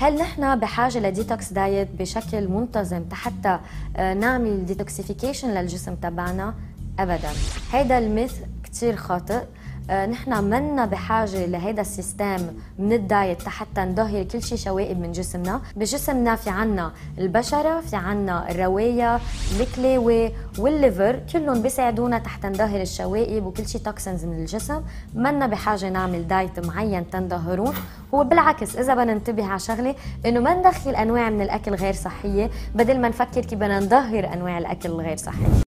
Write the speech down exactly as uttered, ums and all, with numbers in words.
هل نحن بحاجه لديتوكس دايت بشكل منتظم حتى نعمل ديتوكسيفيكيشن للجسم تبعنا؟ ابدا. هذا المثل كثير خاطئ. نحن منا بحاجه لهذا السيستم من الدايت حتى ندهر كل شيء شوائب من جسمنا. بجسمنا في عنا البشره، في عنا الروايه، الكلاوي والليفر، كلهم بيساعدونا تحت ندهر الشوائب وكل شيء توكسنز من الجسم. منا بحاجه نعمل دايت معين تندهرون. هو بالعكس اذا بدنا ننتبه على شغله، انه ما ندخل انواع من الاكل غير صحيه بدل ما نفكر كيف بدنا ندهر انواع الاكل الغير صحيه.